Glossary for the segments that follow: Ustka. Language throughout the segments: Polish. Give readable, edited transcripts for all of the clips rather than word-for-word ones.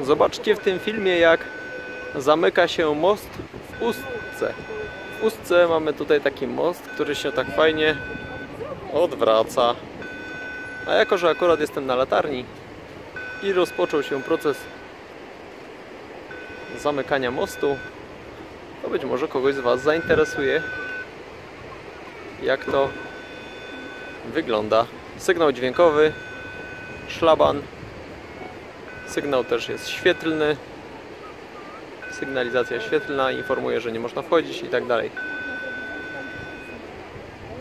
Zobaczcie w tym filmie, jak zamyka się most w Ustce. W Ustce mamy tutaj taki most, który się tak fajnie odwraca. A jako, że akurat jestem na latarni i rozpoczął się proces zamykania mostu, to być może kogoś z Was zainteresuje, jak to wygląda. Sygnał dźwiękowy, szlaban, sygnał też jest świetlny, sygnalizacja świetlna informuje, że nie można wchodzić i tak dalej.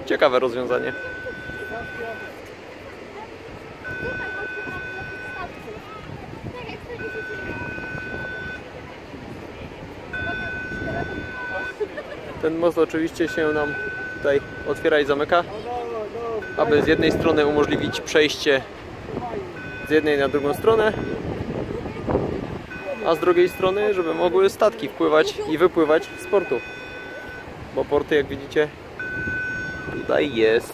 Ciekawe rozwiązanie. Ten most oczywiście się nam tutaj otwiera i zamyka, aby z jednej strony umożliwić przejście z jednej na drugą stronę, a z drugiej strony, żeby mogły statki wpływać i wypływać z portu. Bo porty, jak widzicie, tutaj jest.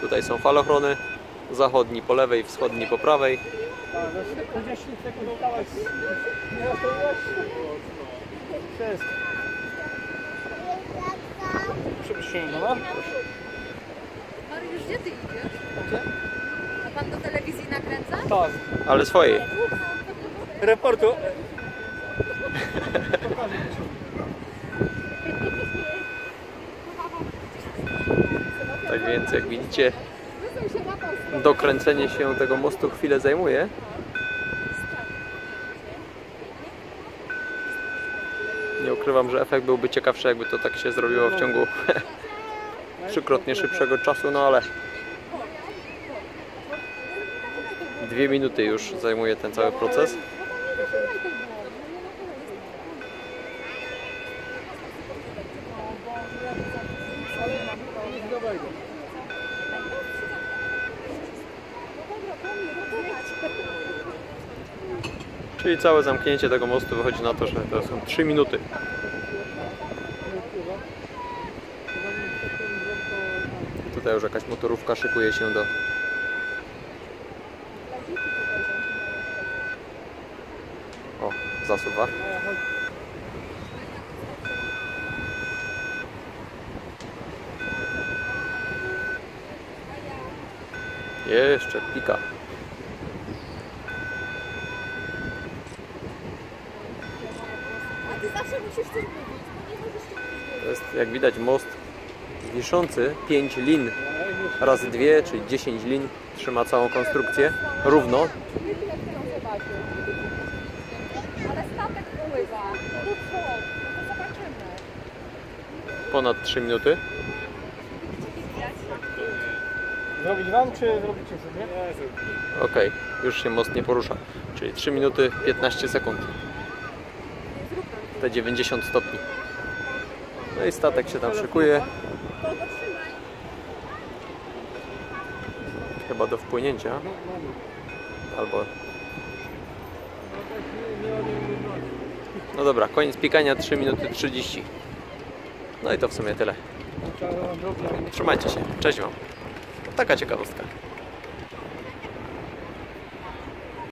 Tutaj są falochrony. Zachodni po lewej, wschodni po prawej. Mariusz, gdzie ty idziesz? A pan do telewizji nakręca? Tak. Ale swojej. Reportu. Tak więc, jak widzicie, dokręcenie się tego mostu chwilę zajmuje. Nie ukrywam, że efekt byłby ciekawszy, jakby to tak się zrobiło w ciągu trzykrotnie szybszego czasu, no ale 2 minuty już zajmuje ten cały proces. Czyli całe zamknięcie tego mostu wychodzi na to, że to są 3 minuty. Tutaj już jakaś motorówka szykuje się do zasuwa. Jeszcze pika. To jest, jak widać, most wiszący. 5 lin razy 2, czyli 10 lin trzyma całą konstrukcję równo. Ponad 3 minuty. Zrobić wam, czy zrobicie sobie? Okej, już się most nie porusza. Czyli 3 minuty 15 sekund. Te 90 stopni. No i statek się tam szykuje. Chyba do wpłynięcia. Albo... No dobra, koniec pikania, 3 minuty 30. No i to w sumie tyle. Trzymajcie się, cześć Wam. Taka ciekawostka.